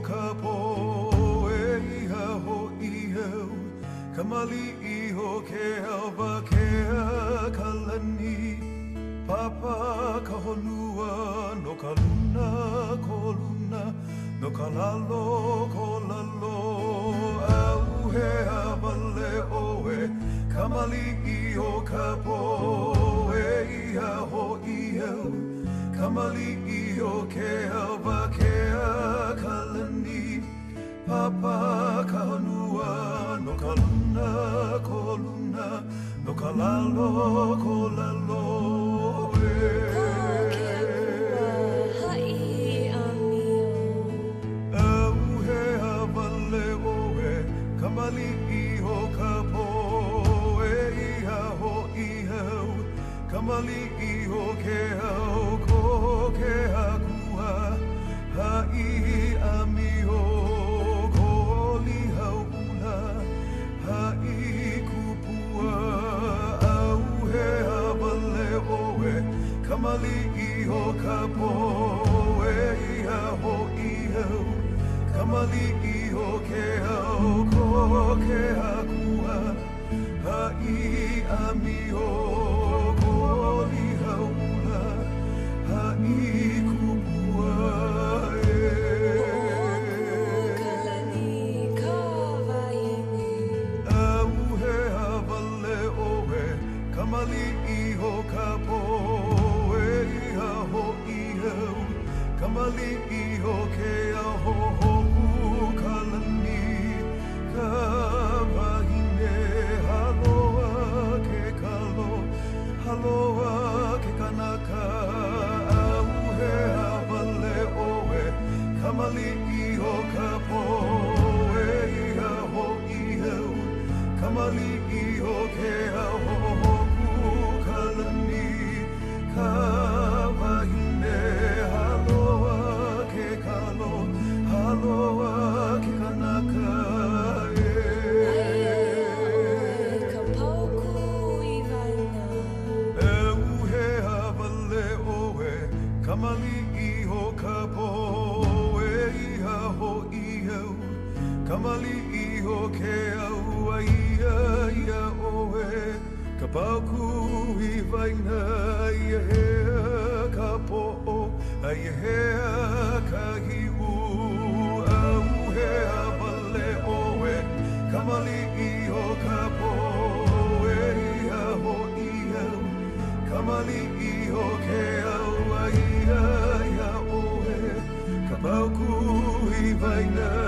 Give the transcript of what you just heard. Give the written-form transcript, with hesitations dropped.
kapo e ho iho kamali iho ke alba ke kalani papa kaholua no kaluna koluna no kalalo kolalo au he abale oe kamali iho kapo e ho iho Kamali iyo ke alba ke akalani Papa kahanua no kaluna koluna no kalalo kolalo Ha'i amio Auhe avale oe Kamali iyo kapo e iha ho ihau Kamali iyo ke au Kamali iho kapo e ho iho Kamali iho ke ho ko ke akua Ha'i ami ho ko li haula Ha'i kupua Kalani kawaini Auhe havale ohe Kamali iho kapo Kamali iho ke aho hoku kalani Kawahine haloa ke kalo Haloa ke kanaka Auhe avale oe Kamali iho kapoe iha ho iho Kamali iho ke aho hoku kalani Kamali iho kapo e ho iho Kamali iho ke au a ia ia oe Kapaku i vaina ia hea kapo o A ia hea ka hiu Au hea vale oe Kamali iho kapo e ho iho Kamali iho ke au I'll go if I know.